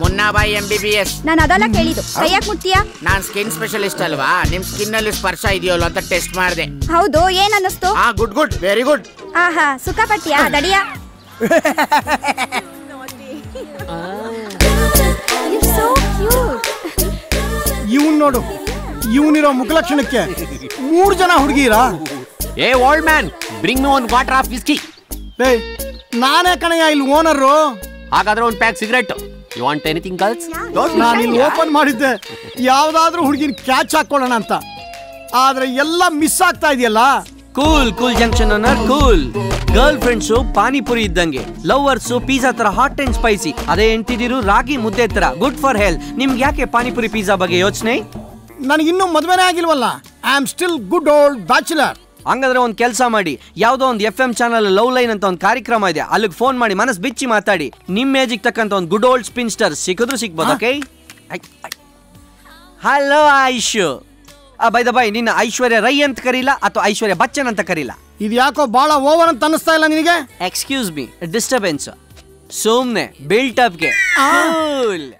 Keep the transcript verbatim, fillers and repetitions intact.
Munna by M B B S. Nan adala kelidu. Kayak muttiya? Nan skin specialist alwa. Nim skin alli sparsha idiyallo anta test marde. Haudu yen annistu? Ah good good very good. Aha suka pattiya dadiya. You're so cute. You nodu. Uniro mukalakshanake. Moor jana hudugira. Hey old man, bring me one water of whiskey. Hey, naane kanaya illu owner. Hagadre one pack cigarette. You want anything girls? Don't naan illu open madidde. Yavadadru hudugin catch hakolona anta. Aadre ella miss aagta idiyalla. Cool, cool junction owner, cool. Girlfriend so pani puri iddange. Lover so pizza tara hot and spicy. Ade entidiru ragi mudde tara good for health. Nimge yake pani puri pizza bage yochne? Nanu innu maduvane agilvalla. I am still good old bachelor. ಹಂಗಾದ್ರೆ ಒಂದು ಕೆಲಸ ಮಾಡಿ ಯಾವುದೋ ಒಂದು F M channel love line ಅಂತ ಒಂದು ಕಾರ್ಯಕ್ರಮ ಇದೆ ಅಲ್ಲಿಗೆ ಫೋನ್ ಮಾಡಿ ಮನಸ್ಸು ಬಿಚ್ಚಿ ಮಾತಾಡಿ ನಿಮ್ಮ ಏಜಿಗೆ ತಕ್ಕಂತ ಒಂದು ಗುಡ್ ಓಲ್ಡ್ ಸ್ಪಿನ್ಸ್ಟರ್ ಸಿಕ್ಕಿದ್ರು ಸಿಗ್ಬೋದು ಓಕೆ ಹಲೋ ಐಶು ಆ ಬೈ ದ ಬೈ ನಿನ್ನ ಐಶ್ವರ್ಯ ರೈ ಅಂತ ಕರೀಲಾ ಅಥವಾ ಐಶ್ವರ್ಯ ಬಚ್ಚನ್ ಅಂತ ಕರೀಲಾ ಇದು ಯಾಕೋ ಬಹಳ ಓವರ್ ಅಂತ ಅನಿಸ್ತಾ ಇಲ್ಲ ನಿನಗೆ ಎಕ್ಸ್ಕ್ಯೂಸ್ ಮೀ ಡಿಸ್ಟರ್ಬೆನ್ಸ್ ಸುಮ್ನೆ ಬಿಲ್ಟ್ ಅಪ್ಗೆ